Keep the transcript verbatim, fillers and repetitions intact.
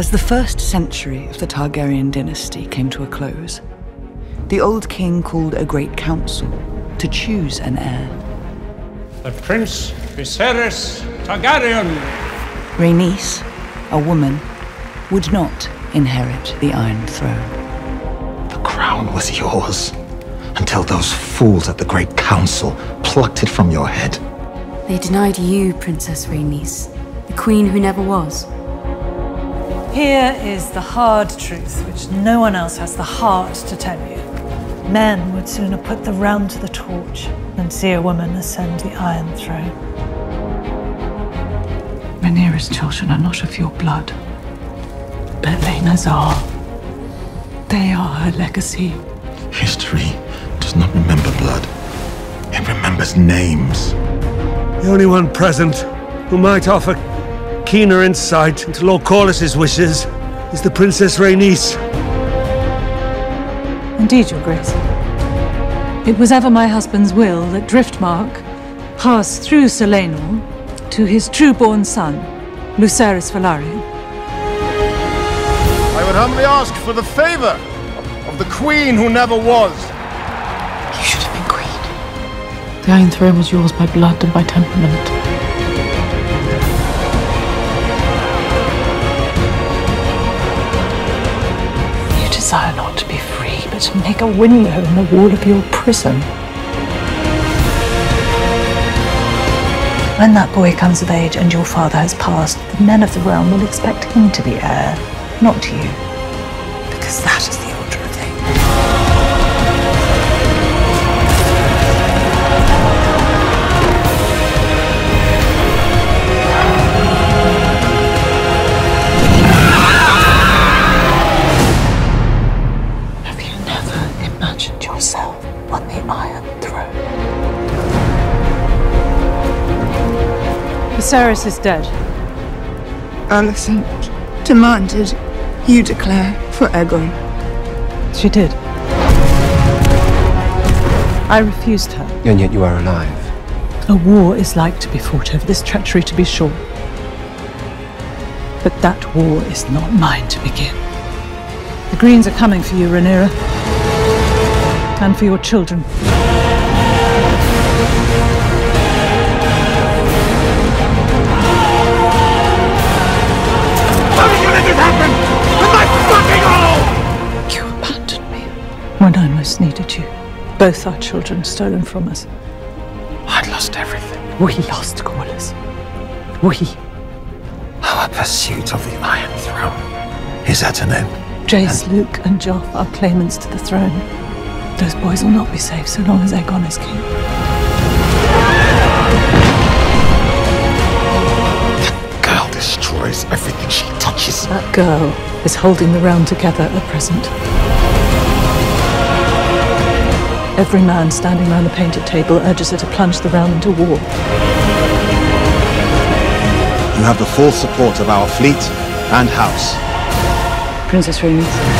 As the first century of the Targaryen dynasty came to a close, the old king called a great council to choose an heir. The Prince Viserys Targaryen! Rhaenys, a woman, would not inherit the Iron Throne. The crown was yours, until those fools at the Great Council plucked it from your head. They denied you, Princess Rhaenys, the queen who never was. Here is the hard truth, which no one else has the heart to tell you. Men would sooner put the realm to the torch than see a woman ascend the Iron Throne. Rhaenyra's children are not of your blood, but Laenor's are. They are her legacy. History does not remember blood. It remembers names. The only one present who might offer keener insight into Lord Corlys' wishes is the Princess Rhaenys. Indeed, Your Grace. It was ever my husband's will that Driftmark pass through Sir Laenor to his true-born son, Lucerys Velaryon. I would humbly ask for the favour of the Queen who never was. You should have been Queen. The Iron Throne was yours by blood and by temperament. Desire not to be free, but to make a window in the wall of your prison. When that boy comes of age and your father has passed, the men of the realm will expect him to be heir, not you. Because that is the order of on the Iron Throne. Viserys is dead. Alicent demanded you declare for Aegon. She did. I refused her. And yet you are alive. A war is like to be fought over this treachery, to be sure. But that war is not mine to begin. The Greens are coming for you, Rhaenyra. And for your children. How did you let this happen? With my fucking all! You abandoned me when I most needed you. Both our children stolen from us. I'd lost everything. We lost Corlys. We. Our pursuit of the Iron Throne is at an end. Jace, and Luke and Joff are claimants to the throne. Those boys will not be safe so long as Aegon is king. That girl destroys everything she touches. That girl is holding the realm together at present. Every man standing round the Painted Table urges her to plunge the realm into war. You have the full support of our fleet and house. Princess Rhaenys.